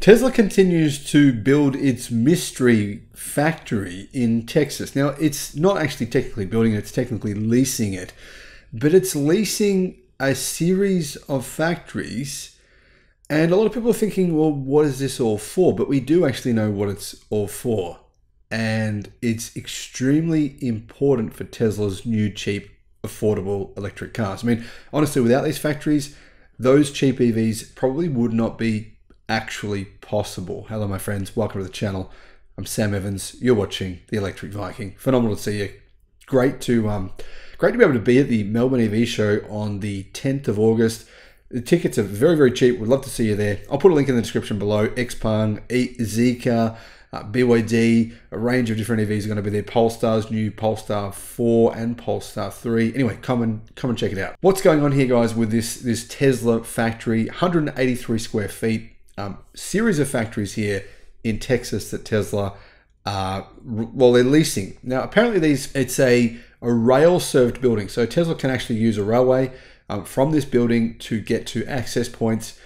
Tesla continues to build its mystery factory in Texas. Now, it's not actually technically building it, it's technically leasing it, but it's leasing a series of factories. And a lot of people are thinking, well, what is this all for? But we do actually know what it's all for. And it's extremely important for Tesla's new cheap, affordable electric cars. I mean, honestly, without these factories, those cheap EVs probably would not be actually possible. Hello, my friends. Welcome to the channel. I'm Sam Evans. You're watching The Electric Viking. Phenomenal to see you. Great to be able to be at the Melbourne EV show on the 10th of August. The tickets are very, very cheap. We'd love to see you there. I'll put a link in the description below. XPeng, Zeekr, BYD, a range of different EVs are going to be there. Polestar's new Polestar 4 and Polestar 3. Anyway, come and check it out. What's going on here, guys, with this Tesla factory, 183 square feet. Series of factories here in Texas that Tesla they're leasing. Now, apparently it's a rail-served building. So Tesla can actually use a railway from this building to get to access points.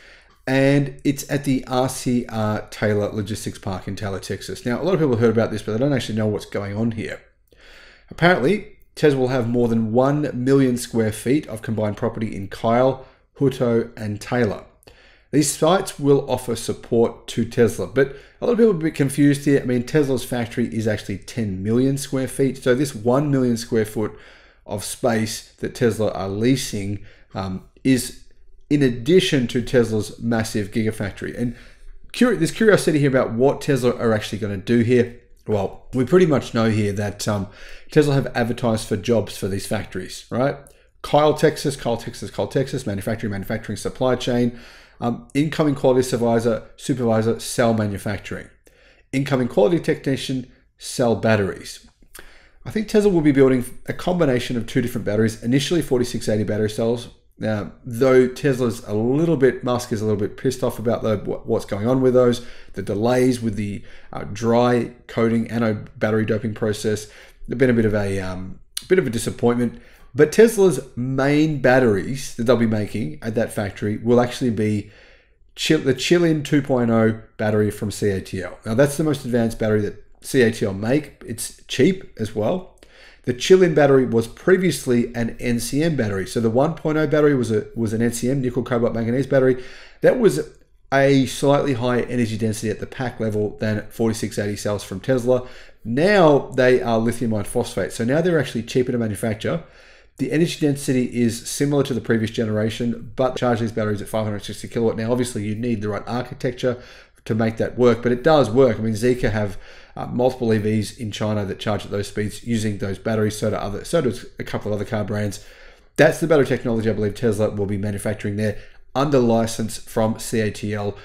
And it's at the RCR Taylor Logistics Park in Taylor, Texas. Now, a lot of people heard about this, but they don't actually know what's going on here. Apparently, Tesla will have more than 1 million square feet of combined property in Kyle, Hutto, and Taylor. These sites will offer support to Tesla, but a lot of people are a bit confused here. I mean, Tesla's factory is actually 10 million square feet. So this 1 million square foot of space that Tesla are leasing is in addition to Tesla's massive gigafactory. And there's curiosity here about what Tesla are actually going to do here. Well, we pretty much know here that Tesla have advertised for jobs for these factories, right? Kyle, Texas, Kyle, Texas, Kyle, Texas, manufacturing, supply chain, incoming quality supervisor, cell manufacturing. Incoming quality technician, cell batteries. I think Tesla will be building a combination of two different batteries, initially 4680 battery cells. Now, though Musk is a little bit pissed off about what's going on with those, the delays with the dry coating anode battery doping process. There's been a bit of a disappointment. But Tesla's main batteries that they'll be making at that factory will actually be the Qilin 2.0 battery from CATL. Now, that's the most advanced battery that CATL make. It's cheap as well. The Qilin battery was previously an NCM battery. So the 1.0 battery was an NCM, nickel cobalt manganese battery. That was a slightly higher energy density at the pack level than 4680 cells from Tesla. Now they are lithium iron phosphate. So now they're actually cheaper to manufacture. The energy density is similar to the previous generation, but charge these batteries at 560 kilowatt. Now, obviously, you need the right architecture to make that work, but it does work. I mean, Zeekr have multiple EVs in China that charge at those speeds using those batteries. So do a couple of other car brands. That's the battery technology I believe Tesla will be manufacturing there under license from CATL.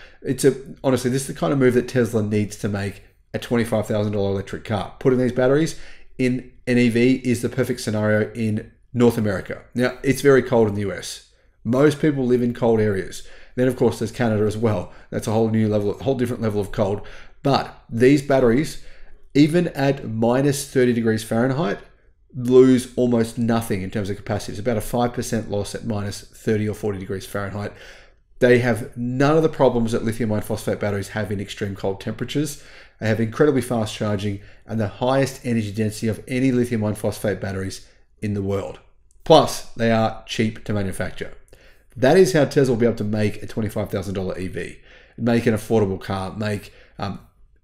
Honestly, this is the kind of move that Tesla needs to make. A $25,000 electric car. Putting these batteries in an EV is the perfect scenario in North America. Now, it's very cold in the US. Most people live in cold areas. Then, of course, there's Canada as well. That's a whole different level of cold. But these batteries, even at minus 30 degrees Fahrenheit, lose almost nothing in terms of capacity. It's about a 5% loss at minus 30 or 40 degrees Fahrenheit. They have none of the problems that lithium iron phosphate batteries have in extreme cold temperatures. They have incredibly fast charging and the highest energy density of any lithium iron phosphate batteries in the world. Plus, they are cheap to manufacture. That is how Tesla will be able to make a $25,000 EV, make an affordable car, make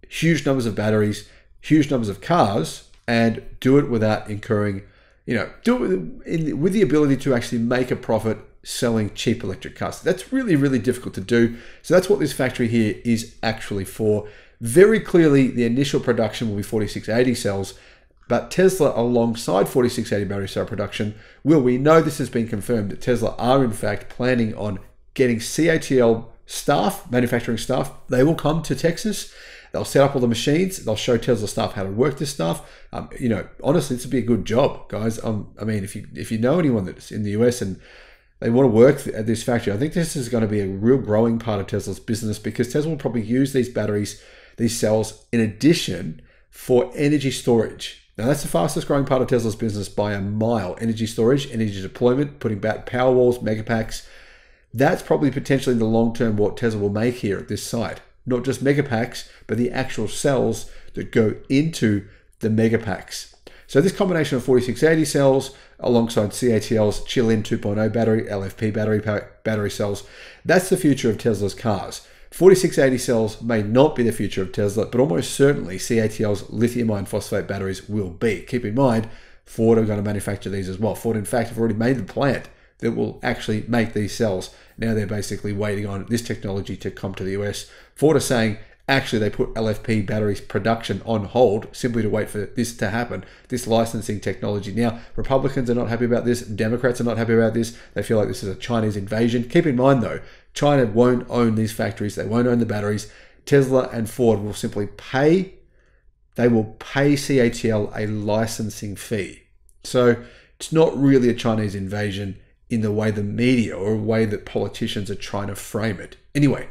huge numbers of batteries, huge numbers of cars, and do it without incurring, with the ability to actually make a profit selling cheap electric cars. That's really, really difficult to do. So that's what this factory here is actually for. Very clearly, the initial production will be 4680 cells, but Tesla, alongside 4680 battery cell production, we know this has been confirmed that Tesla are in fact planning on getting CATL staff, manufacturing staff. They will come to Texas. They'll set up all the machines. They'll show Tesla staff how to work this stuff. Honestly, this would be a good job, guys. I mean, if you know anyone that's in the US and they want to work at this factory, I think this is going to be a real growing part of Tesla's business because Tesla will probably use these batteries, these cells, in addition for energy storage. Now, that's the fastest growing part of Tesla's business by a mile. Energy storage, energy deployment, putting back power walls, megapacks. That's probably potentially in the long term what Tesla will make here at this site. not just megapacks, but the actual cells that go into the megapacks. So this combination of 4680 cells alongside CATL's Qilin 2.0 battery, LFP battery cells, that's the future of Tesla's cars. 4680 cells may not be the future of Tesla, but almost certainly CATL's lithium iron phosphate batteries will be. Keep in mind, Ford are going to manufacture these as well. Ford, in fact, have already made the plant that will actually make these cells. Now they're basically waiting on this technology to come to the US. Ford are saying, actually, they put LFP batteries production on hold simply to wait for this to happen, this licensing technology. Now, Republicans are not happy about this. Democrats are not happy about this. They feel like this is a Chinese invasion. Keep in mind, though, China won't own these factories. They won't own the batteries. Tesla and Ford will simply pay. They will pay CATL a licensing fee. So it's not really a Chinese invasion in the way the media or the way that politicians are trying to frame it. Anyway,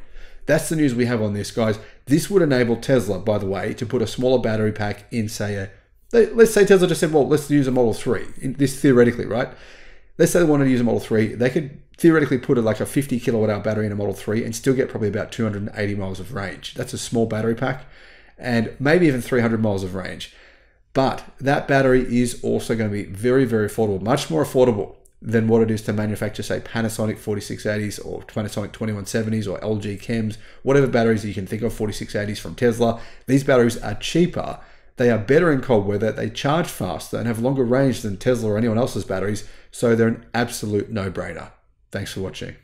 that's the news we have on this, guys. This would enable Tesla, by the way, to put a smaller battery pack in, say, let's say Tesla just said, well, let's use a Model 3. This theoretically, right? Let's say they wanted to use a Model 3. They could theoretically put like a 50 kilowatt hour battery in a Model 3 and still get probably about 280 miles of range. That's a small battery pack, and maybe even 300 miles of range. But that battery is also going to be very, very affordable, much more affordable than what it is to manufacture, say, Panasonic 4680s or Panasonic 2170s or LG Chems, whatever batteries you can think of, 4680s from Tesla. These batteries are cheaper. They are better in cold weather. They charge faster and have longer range than Tesla or anyone else's batteries. So they're an absolute no-brainer. Thanks for watching.